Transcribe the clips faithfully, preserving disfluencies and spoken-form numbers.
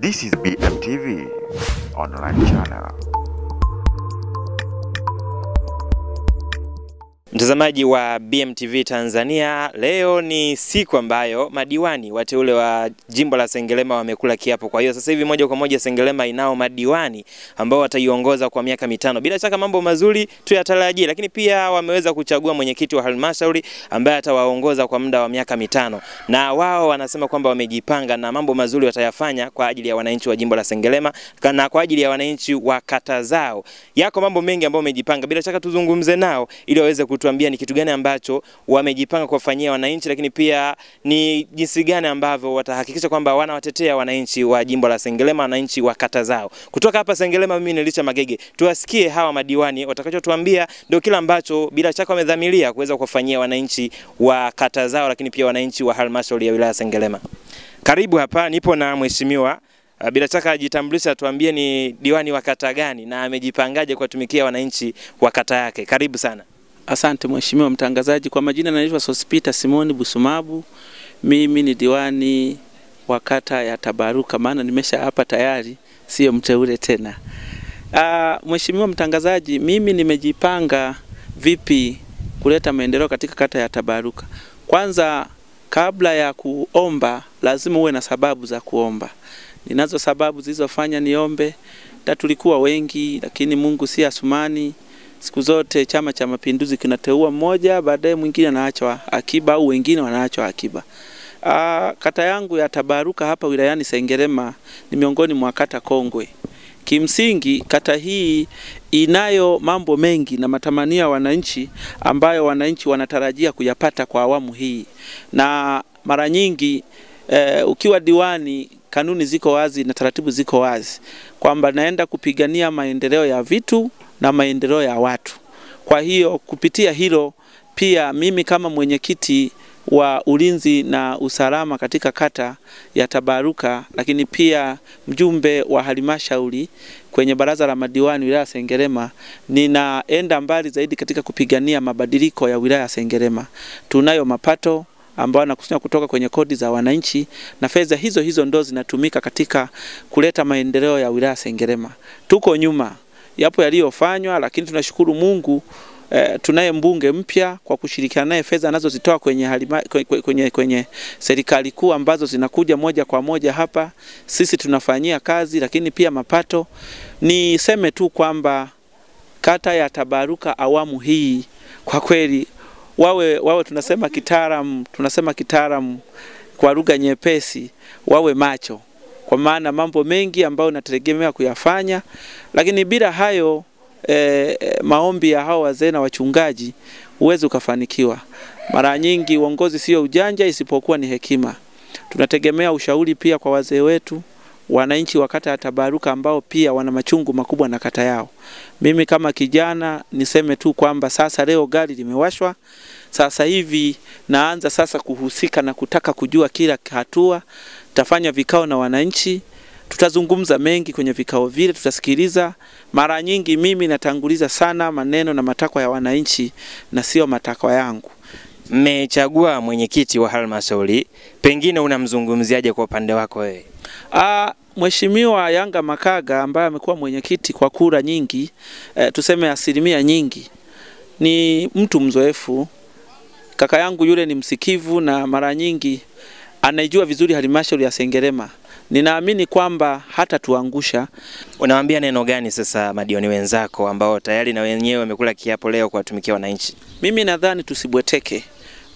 This is B M T V online channel. Mtazamaji wa B M T V Tanzania, leo ni siku ambayo madiwani wateule wa jimbo la Sengerema wamekula kiapo. Kwa hiyo sasa hivi moja kwa moja Sengerema inao madiwani ambao wataiongoza kwa miaka mitano. Bila shaka mambo mazuri tuyatarajie, lakini pia wameweza kuchagua mwenyekiti wa halmashauri ambaye atawaongoza kwa muda wa miaka mitano. Na wao wanasema kwamba wamejipanga na mambo mazuri watayafanya kwa ajili ya wananchi wa jimbo la Sengerema na kwa ajili ya wananchi wa kata zao. Yako mambo mengi ambayo wamejipanga. Bila shaka tuzungumze nao ili waweze tuambia ni kitu gani ambacho wamejipanga kuwafanyia wananchi, lakini pia ni jinsi gani ambavyo watahakikisha kwamba wanawatetea wananchi wa jimbo la Sengerema, wananchi wa kata zao. Kutoka hapa Sengerema, mimi ni Licha Magege. Tuwasikie hawa madiwani watakachotuambia ndio kila ambacho bila shaka wamedhamiria kuweza kuwafanyia wananchi wa kata zao, lakini pia wananchi wa halmashauri ya wilaya Sengerema. Karibu hapa, nipo na mheshimiwa. Bila shaka ajitambulisha, tuambie ni diwani wa kata gani na amejipangaje kuwatumikia wananchi wa kata yake. Karibu sana. Asante mheshimiwa mtangazaji. Kwa majina naitwa Sospeter Simoni Busumabu. Mimi ni diwani wa kata ya Tabaruka, maana nimesha hapa tayari, sio mteule tena. Ah, mheshimiwa mtangazaji, mimi nimejipanga vipi kuleta maendeleo katika kata ya Tabaruka. Kwanza, kabla ya kuomba lazima uwe na sababu za kuomba. Ninazo sababu zilizofanya niombe. Tulikuwa wengi lakini Mungu si Asumani. Siku zote Chama cha Mapinduzi kinateua mmoja, baadaye mwingine anaachwa akiba au wengine wanaachwa akiba. Aa, kata yangu ya Tabaruka hapa wilayani Sengerema ni miongoni mwa kata kongwe. Kimsingi kata hii inayo mambo mengi na matamania wananchi ambayo wananchi wanatarajia kuyapata kwa awamu hii. Na mara nyingi e, ukiwa diwani kanuni ziko wazi na taratibu ziko wazi kwamba naenda kupigania maendeleo ya vitu na maendeleo ya watu. Kwa hiyo kupitia hilo pia mimi kama mwenyekiti wa ulinzi na usalama katika kata ya Tabaruka, lakini pia mjumbe wa halmashauri kwenye baraza la madiwani wilaya Sengerema, ninaenda mbali zaidi katika kupigania mabadiliko ya wilaya Sengerema. Tunayo mapato ambao nakusudia kutoka kwenye kodi za wananchi, na fedha hizo hizo ndo zinatumika katika kuleta maendeleo ya wilaya Sengerema. Tuko nyuma, yapo yaliyofanywa, lakini tunashukuru Mungu. Eh, tunaye mbunge mpya, kwa kushirikiana naye fedha anazozitoa kwenye halima, kwenye, kwenye, kwenye serikali kuu ambazo zinakuja moja kwa moja hapa sisi tunafanyia kazi, lakini pia mapato. Ni seme tu kwamba kata ya Tabaruka awamu hii kwa kweli wawe wawe tunasema kitaalam tunasema kitaalam kwa lugha nyepesi, wawe macho, kwa maana mambo mengi ambayo nategemea kuyafanya. Lakini bila hayo e, maombi ya hao wazee na wachungaji uweze kufanikiwa. Mara nyingi uongozi sio ujanja, isipokuwa ni hekima. Tunategemea ushauri pia kwa wazee wetu, wananchi wa kata ya Tabaruka ambao pia wana machungu makubwa na kata yao. Mimi kama kijana niseme tu kwamba sasa leo gari limewashwa. Sasa hivi naanza sasa kuhusika na kutaka kujua kila hatua. Tafanya vikao na wananchi, tutazungumza mengi kwenye vikao vile, tutasikiliza. Mara nyingi mimi natanguliza sana maneno na matakwa ya wananchi na sio matakwa yangu. Mmechagua mwenyekiti wa halmashauri, pengine unamzungumziaje kwa upande wako wewe? Ah, mheshimiwa Yanga Makaga ambaye amekuwa mwenyekiti kwa kura nyingi, e, tuseme asilimia nyingi, ni mtu mzoefu. Kaka yangu yule ni msikivu na mara nyingi anaijua vizuri halmashauri ya Sengerema. Ninaamini kwamba hata tuangusha. Unawaambia neno gani sasa madiwani wenzako ambao tayari na wenyewe wamekula kiapo leo kuwatumikia wananchi? Mimi nadhani tusibweteke.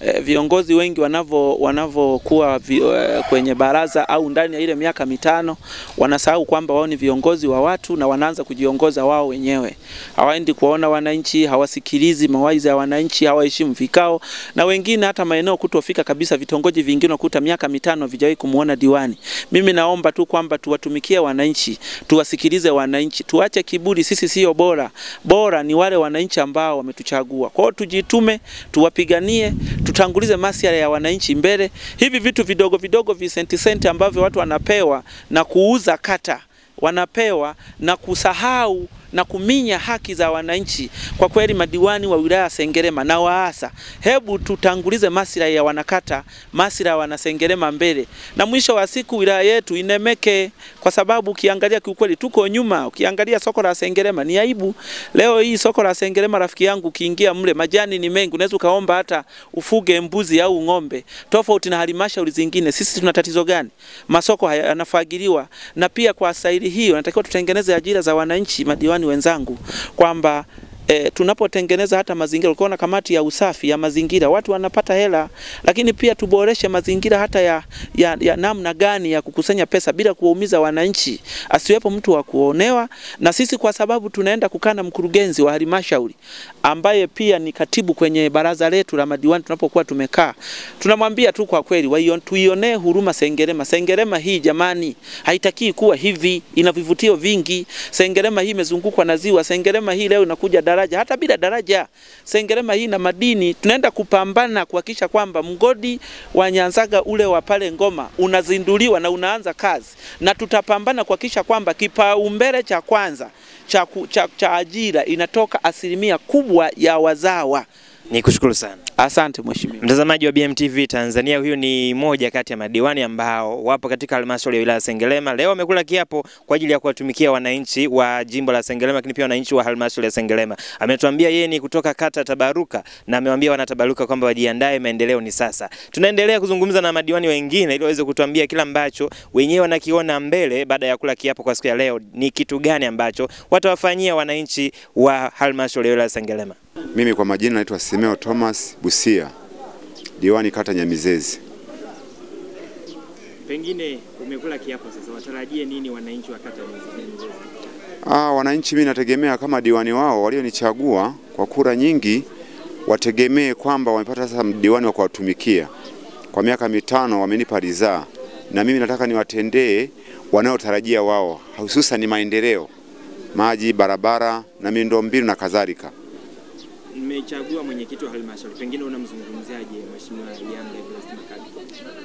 E, viongozi wengi wanavo wanavokuwa vi, e, kwenye baraza au ndani ya ile miaka mitano wanasahau kwamba wao ni viongozi wa watu na wanaanza kujiongoza wao wenyewe. Hawaendi kuona wananchi, hawasikilizi mawazo ya wananchi, hawaheshimu vikao, na wengine hata maeneo kutofika kabisa, vitongoji vingine kuta miaka mitano vijawahi kumuona diwani. Mimi naomba tu kwamba tuwatumikie wananchi, tuwasikilize wananchi, tuache kiburi, sisi sio bora. Bora ni wale wananchi ambao wametuchagua. Kwao tujitume, tuwapiganie, tutangulize masiara ya wananchi mbele. Hivi vitu vidogo vidogo visenti senti ambavyo watu wanapewa na kuuza kata, wanapewa na kusahau na kuminya haki za wananchi. Kwa kweli madiwani wa wilaya Sengerema na waasa, hebu tutangulize maslahi ya wanakata, maslahi ya wanasengerema mbele. Na mwisho wa siku wilaya yetu inemeke, kwa sababu ukiangalia kiukweli tuko nyuma. Ukiangalia soko la Sengerema ni aibu. Leo hii soko la Sengerema rafiki yangu ukiingia mle majani ni mengi, unaweza kaomba hata ufuge mbuzi au ng'ombe. Tofauti na halmashauri zingine, sisi tuna tatizo gani? Masoko yanafagiliwa. Na pia kwa saili hiyo natakiwa tutengeneze ajira za wananchi, madiwani wenzangu, kwamba E, tunapotengeneza hata mazingira, ukiona kamati ya usafi ya mazingira watu wanapata hela, lakini pia tuboreshe mazingira hata ya, ya, ya namna gani ya kukusanya pesa bila kuwaumiza wananchi, asiwepo mtu wa kuonewa. Na sisi kwa sababu tunaenda kukana mkurugenzi wa halmashauri ambaye pia ni katibu kwenye baraza letu la madiwani, tunapokuwa tumekaa tunamwambia tu kwa kweli tuionee huruma Sengerema. Sengerema hii jamani haitaki kuwa hivi, ina vivutio vingi. Sengerema hii imezungukwa na ziwa. Sengerema hii leo inakuja daraja, hata bila daraja. Sengerema hii na madini, tunaenda kupambana kuhakikisha kwamba mgodi wa Nyanzaga ule wa pale Ngoma unazinduliwa na unaanza kazi. Na tutapambana kuhakikisha kwamba kipaumbele cha kwanza cha, cha, cha ajira inatoka asilimia kubwa ya wazawa. Nikushukuru sana. Asante mheshimiwa. Mtazamaji wa B M T V Tanzania, huyu ni moja kati ya madiwani ambao wapo katika halmashauri ya wilaya Sengerema. Leo amekula kiapo kwa ajili ya kuwatumikia wananchi wa jimbo la Sengerema, lakini pia wananchi wa halmashauri ya Sengerema. Ametuambia yeye ni kutoka kata Tabaruka na amewaambia wanatabaruka kwamba wajiandae, maendeleo ni sasa. Tunaendelea kuzungumza na madiwani wengine ili waweze kutuambia kila ambacho wenyewe wanakiona mbele baada ya kula kiapo kwa siku ya leo, ni kitu gani ambacho watawafanyia wananchi wa halmashauri ya wilaya Sengerema. Mimi kwa majina naitwa Simeo Thomas Busia, diwani kata Nyamizezi. Pengine umekula kiapo sasa, watarajie nini wananchi wa kata Nyamizezi? Ah, wananchi mimi nategemea kama diwani wao walionichagua kwa kura nyingi wategemee kwamba wamepata sasa diwani wa kuwatumikia. Kwa miaka mitano wamenipa ridhaa, na mimi nataka niwatendee wanaotarajia wao, hususan ni maendeleo, maji, barabara na miundombinu na kadhalika. Nimechagua mwenyekiti wa halmashauri, pengine unamzungumziaje mheshimiwa Yambe Blessing Makadi?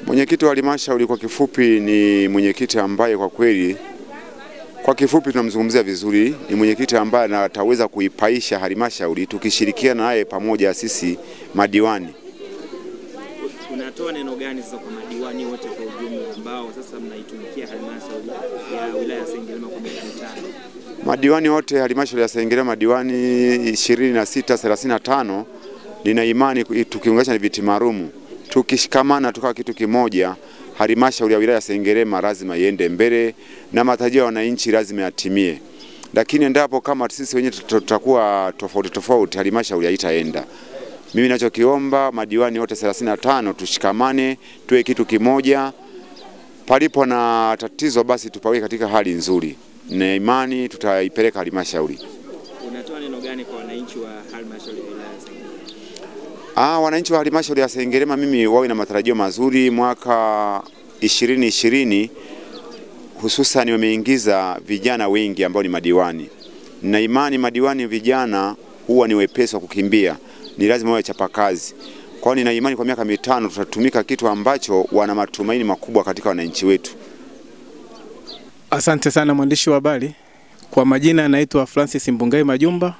Mwenyekiti wa halmashauri kwa kifupi ni mwenyekiti ambaye kwa kweli kwa kifupi tunamzungumzia vizuri, ni mwenyekiti ambaye ataweza kuipaisha halmashauri tukishirikiana naye pamoja sisi madiwani. Unatoa neno gani sasa kwa madiwani wote kwa ujumla ambao sasa mnaitumikia halmashauri ya wilaya Sengerema kwa mitano? Madiwani wote halmashauri ya Sengerema madiwani ishirini na sita thelathini na tano, nina imani tukiunganisha na viti maalum, tukishikamana tukawa kitu kimoja, halmashauri ya wilaya Sengerema lazima iende mbele na matarajio ya wananchi lazima yatimie. Lakini endapo kama sisi wenyewe tutakuwa tofauti tofauti, halmashauri haitaenda. Mimi ninachokiomba madiwani wote thelathini na tano tushikamane, tuwe kitu kimoja. Palipo na tatizo basi tupawe katika hali nzuri. Na imani tutaipeleka halmashauri. Unatoa neno gani kwa wananchi wa halmashauri ya wilaya Sengerema? Ah, wananchi wa halmashauri ya Sengerema mimi wawe na matarajio mazuri. Mwaka ishirini ishirini hususan wameingiza vijana wengi ambao ni madiwani. Na imani madiwani vijana huwa ni wepesi wa kukimbia, ni lazima wawe chapakazi. Kwa hiyo nina imani kwa miaka mitano tutatumika kitu ambacho wana matumaini makubwa katika wananchi wetu. Asante sana mwandishi wa habari. Kwa majina naitwa Francis Mbungai Majumba.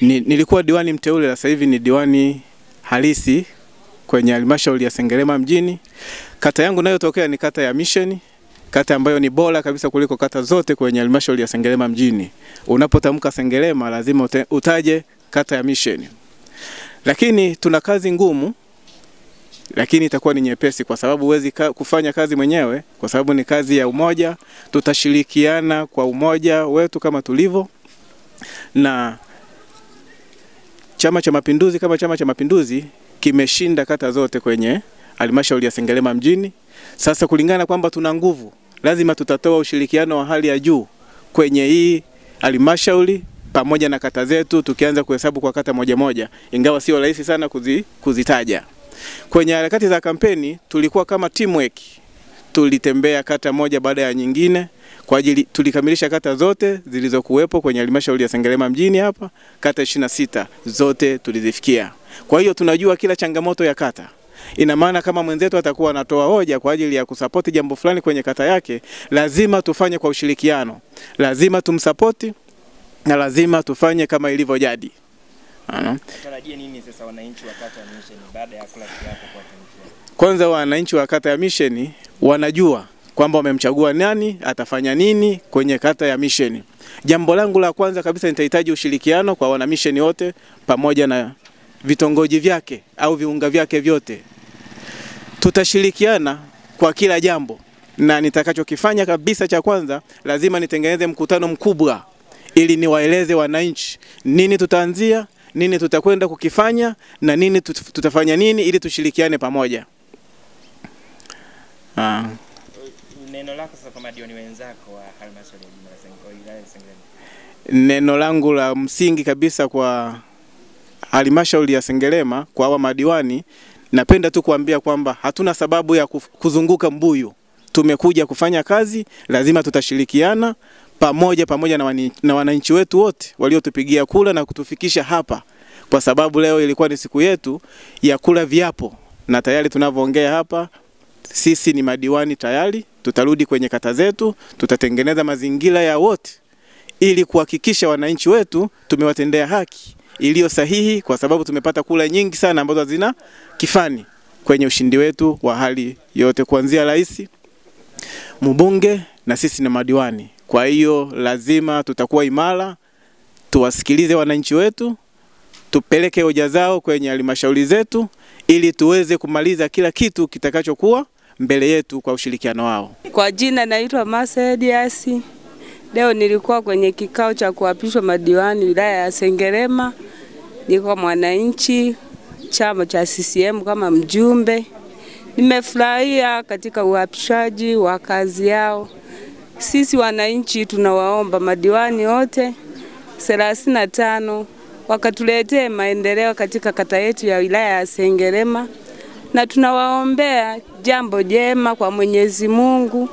Ni, nilikuwa diwani mteule, sasa hivi ni diwani halisi kwenye halmashauri ya Sengerema mjini. Kata yangu nayotokea ni kata ya Mission, kata ambayo ni bora kabisa kuliko kata zote kwenye halmashauri ya Sengerema mjini. Unapotamka Sengerema lazima utaje kata ya Mission. Lakini tuna kazi ngumu, lakini itakuwa ni nyepesi kwa sababu huwezi kufanya kazi mwenyewe, kwa sababu ni kazi ya umoja. Tutashirikiana kwa umoja wetu kama tulivyo, na Chama cha Mapinduzi kama Chama cha Mapinduzi kimeshinda kata zote kwenye halmashauri ya Sengerema mjini. Sasa kulingana kwamba tuna nguvu, lazima tutatoa ushirikiano wa hali ya juu kwenye hii halmashauri pamoja na kata zetu, tukianza kuhesabu kwa kata moja moja, ingawa sio rahisi sana kuzi, kuzitaja. Kwenye harakati za kampeni tulikuwa kama teamwork, tulitembea kata moja baada ya nyingine kwa ajili tulikamilisha kata zote zilizokuwepo kwenye halmashauri ya Sengerema mjini hapa. Kata ishirini na sita zote tulizifikia. Kwa hiyo tunajua kila changamoto ya kata. Ina maana kama mwenzetu atakuwa anatoa hoja kwa ajili ya kusupport jambo fulani kwenye kata yake, lazima tufanye kwa ushirikiano. Lazima tumsupport, na lazima tufanye kama ilivyo jadi. Tutarajie nini sasa wananchi wa kata ya Misheni baada ya kula kiapo kwa tumikia? Kwanza wananchi wa kata ya Misheni wanajua kwamba wamemchagua nani, atafanya nini kwenye kata ya Misheni. Jambo langu la kwanza kabisa nitahitaji ushirikiano kwa wana Misheni wote pamoja na vitongoji vyake au viunga vyake vyote. Tutashirikiana kwa kila jambo na nitakachokifanya kabisa cha kwanza lazima nitengeneze mkutano mkubwa ili niwaeleze wananchi nini tutaanzia, nini tutakwenda kukifanya na nini tutafanya nini ili tushirikiane pamoja. Ah. Neno lako sasa kwa madiwani wenzako wa halmashauri ya Sengerema? Neno langu la msingi kabisa kwa halmashauri ya Sengerema kwa hawa madiwani, napenda tu kuambia kwamba hatuna sababu ya kuzunguka mbuyu. Tumekuja kufanya kazi, lazima tutashirikiana pamoja pamoja na wananchi wetu wote waliotupigia kula na kutufikisha hapa. Kwa sababu leo ilikuwa ni siku yetu ya kula viapo na tayari tunavyoongea hapa sisi ni madiwani tayari, tutarudi kwenye kata zetu, tutatengeneza mazingira ya wote ili kuhakikisha wananchi wetu tumewatendea haki iliyo sahihi kwa sababu tumepata kula nyingi sana ambazo zina kifani kwenye ushindi wetu wa hali yote kuanzia rais, mbunge na sisi na madiwani. Kwa hiyo lazima tutakuwa imara, tuwasikilize wananchi wetu, tupeleke hoja zao kwenye halmashauri zetu ili tuweze kumaliza kila kitu kitakachokuwa mbele yetu kwa ushirikiano wao. Kwa jina naitwa Masa Elias. Leo nilikuwa kwenye kikao cha kuapishwa madiwani wilaya ya Sengerema. Niko mwananchi chama cha C C M kama mjumbe. Nimefurahia katika uapishaji wa kazi yao. Sisi wananchi tunawaomba madiwani wote thelathini na tano wakatuletee maendeleo katika kata yetu ya wilaya ya Sengerema na tunawaombea jambo jema kwa Mwenyezi Mungu,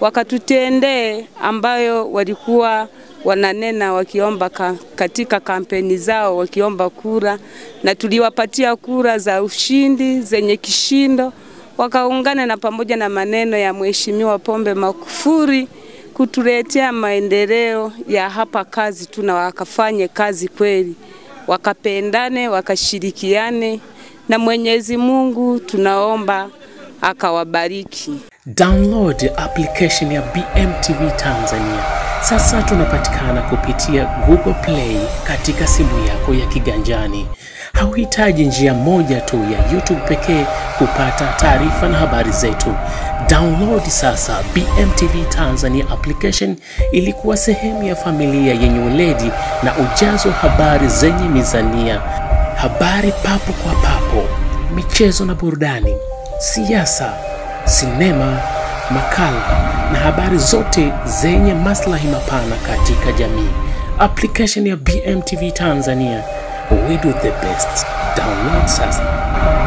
wakatutendee ambayo walikuwa wananena wakiomba ka, katika kampeni zao wakiomba kura, na tuliwapatia kura za ushindi zenye kishindo, wakaungana na pamoja na maneno ya Mheshimiwa Pombe Magufuli kutuletea maendeleo ya hapa kazi tuna, wakafanye kazi kweli, wakapendane, wakashirikiane na Mwenyezi Mungu tunaomba akawabariki. Download application ya B M T V Tanzania. Sasa tunapatikana kupitia Google Play katika simu yako ya kiganjani. Hauhitaji njia moja tu ya YouTube pekee kupata taarifa na habari zetu. Download sasa B M T V Tanzania application ili kuwa sehemu ya familia yenye weledi na ujazo habari zenye mizania. Habari papo kwa papo, michezo na burudani, siasa, sinema, makala na habari zote zenye maslahi mapana katika jamii. Application ya B M T V Tanzania. We do the best. Download sasa.